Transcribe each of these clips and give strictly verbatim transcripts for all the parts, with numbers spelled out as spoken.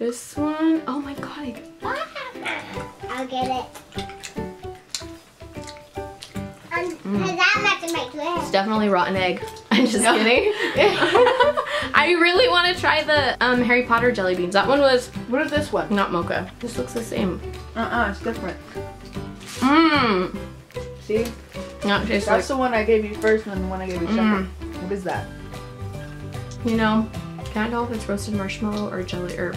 This one, oh my god, I got... I'll get it. Um, mm. I'm to make it. It's definitely rotten egg. I'm just no. kidding. I really want to try the um, Harry Potter jelly beans. That one was... What is this one? Not mocha. This looks the same. Uh-uh, it's different. Mmm. See? No, it tastes That's like... the one I gave you first and the one I gave you second. Mm. What is that? You know, can't tell if it's roasted marshmallow or jelly or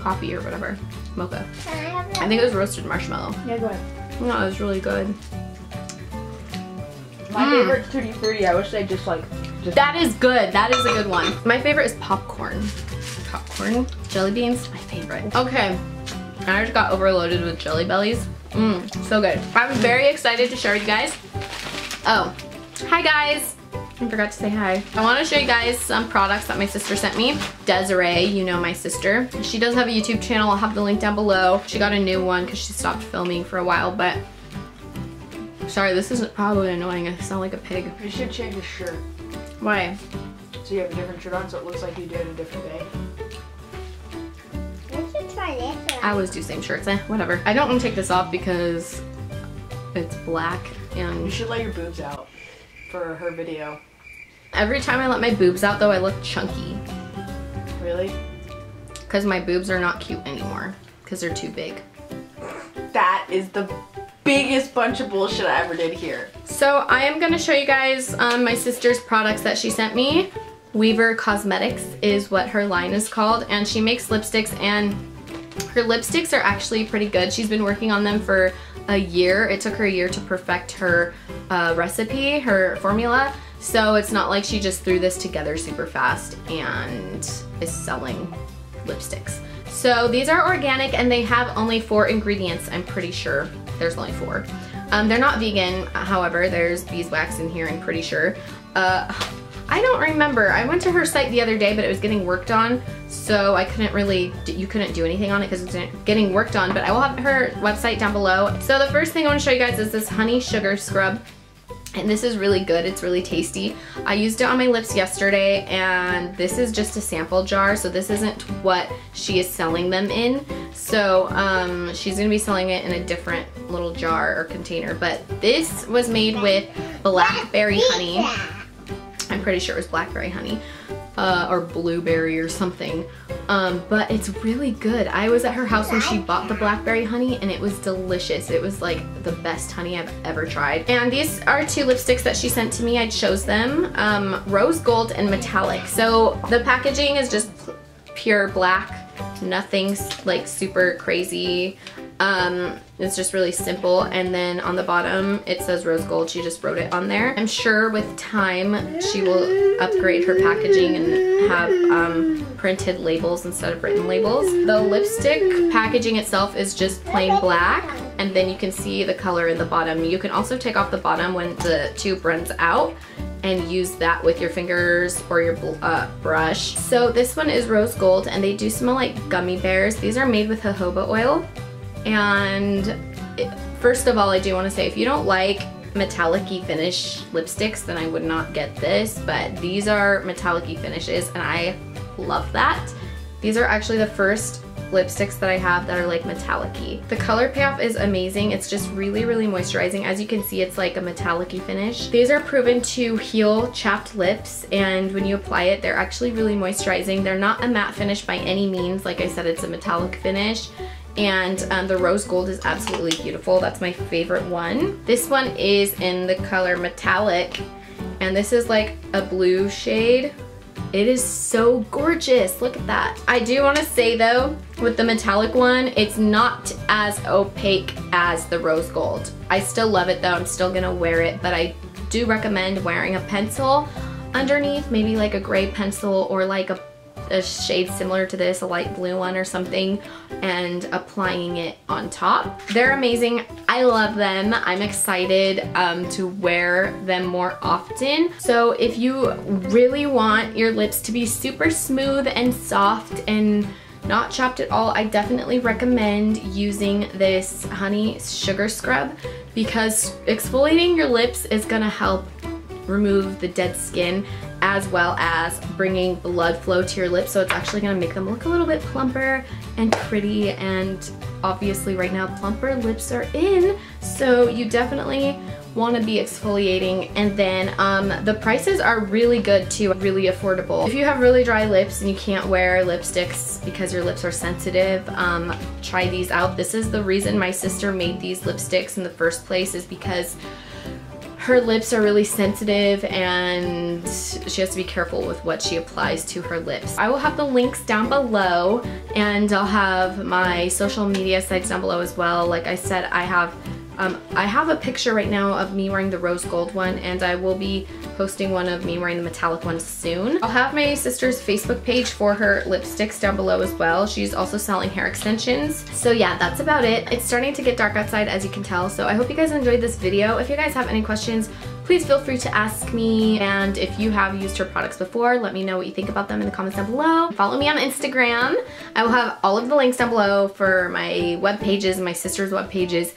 coffee or whatever. Mocha. Can I have that? I think it was roasted marshmallow. Yeah, go ahead. No, it was really good. My mm. favorite's Tutti Frutti. I wish they just like... Just that is good. That is a good one. My favorite is popcorn. Popcorn? Jelly beans? My favorite. Okay. I just got overloaded with Jelly Bellies. Mmm. So good. I'm very excited to share with you guys. Oh. Hi, guys. I forgot to say hi. I want to show you guys some products that my sister sent me. Desiree, you know my sister. She does have a YouTube channel. I'll have the link down below. She got a new one because she stopped filming for a while, but... Sorry, this isn't probably annoying. I sound like a pig. You should change your shirt. Why? So you have a different shirt on so it looks like you did a different day. I should try this one. I always do same shirts. Eh, whatever. I don't want to take this off because it's black and... You should let your boobs out for her video. Every time I let my boobs out though, I look chunky. Really? Because my boobs are not cute anymore. Because they're too big. That is the... biggest bunch of bullshit I ever did here. So I am gonna show you guys um, my sister's products that she sent me. Weaver Cosmetics is what her line is called, and she makes lipsticks, and her lipsticks are actually pretty good. She's been working on them for a year. It took her a year to perfect her uh, recipe, her formula. So it's not like she just threw this together super fast and is selling lipsticks. So these are organic and they have only four ingredients, I'm pretty sure. There's only four. Um, they're not vegan, however, there's beeswax in here, I'm pretty sure. Uh, I don't remember. I went to her site the other day, but it was getting worked on, so I couldn't really, you couldn't do anything on it because it's getting worked on, but I will have her website down below. So the first thing I want to show you guys is this honey sugar scrub, and this is really good. It's really tasty. I used it on my lips yesterday, and this is just a sample jar, so this isn't what she is selling them in. So um, she's going to be selling it in a different little jar or container, but this was made with blackberry honey. I'm pretty sure it was blackberry honey uh, or blueberry or something, um, but it's really good. I was at her house when she bought the blackberry honey and it was delicious. It was like the best honey I've ever tried. And these are two lipsticks that she sent to me. I chose them, um, rose gold and metallic. So the packaging is just pure black. Nothing like super crazy. Um, it's just really simple, and then on the bottom it says rose gold. She just wrote it on there. I'm sure with time she will upgrade her packaging and have um, printed labels instead of written labels. The lipstick packaging itself is just plain black, and then you can see the color in the bottom. You can also take off the bottom when the tube runs out and use that with your fingers or your uh, brush. So this one is rose gold, and they do smell like gummy bears. These are made with jojoba oil. And it, first of all, I do want to say if you don't like metallic-y finish lipsticks, then I would not get this, but these are metallic-y finishes and I love that. These are actually the first lipsticks that I have that are like metallic-y. The color payoff is amazing. It's just really, really moisturizing. As you can see, it's like a metallic-y finish. These are proven to heal chapped lips, and when you apply it, they're actually really moisturizing. They're not a matte finish by any means. Like I said, it's a metallic finish. And um, the rose gold is absolutely beautiful. That's my favorite one. This one is in the color metallic, and this is like a blue shade. It is so gorgeous. Look at that. I do want to say though, with the metallic one, it's not as opaque as the rose gold. I still love it though. I'm still gonna wear it, but I do recommend wearing a pencil underneath, maybe like a gray pencil or like a a shade similar to this, a light blue one or something, and applying it on top. They're amazing. I love them. I'm excited um, to wear them more often. So if you really want your lips to be super smooth and soft and not chapped at all, I definitely recommend using this honey sugar scrub, because exfoliating your lips is gonna help remove the dead skin as well as bringing blood flow to your lips, so it's actually going to make them look a little bit plumper and pretty. And obviously right now plumper lips are in, so you definitely want to be exfoliating. And then um, the prices are really good too, really affordable. If you have really dry lips and you can't wear lipsticks because your lips are sensitive, um, try these out. This is the reason my sister made these lipsticks in the first place, is because her lips are really sensitive and she has to be careful with what she applies to her lips. I will have the links down below, and I'll have my social media sites down below as well. Like I said, I have Um, I have a picture right now of me wearing the rose gold one, and I will be posting one of me wearing the metallic one soon. I'll have my sister's Facebook page for her lipsticks down below as well. She's also selling hair extensions. So yeah, that's about it. It's starting to get dark outside, as you can tell, so I hope you guys enjoyed this video. If you guys have any questions, please feel free to ask me, and if you have used her products before, let me know what you think about them in the comments down below. Follow me on Instagram. I will have all of the links down below for my web pages and my sister's web pages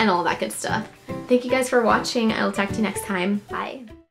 and all that good stuff. Thank you guys for watching. I will talk to you next time. Bye.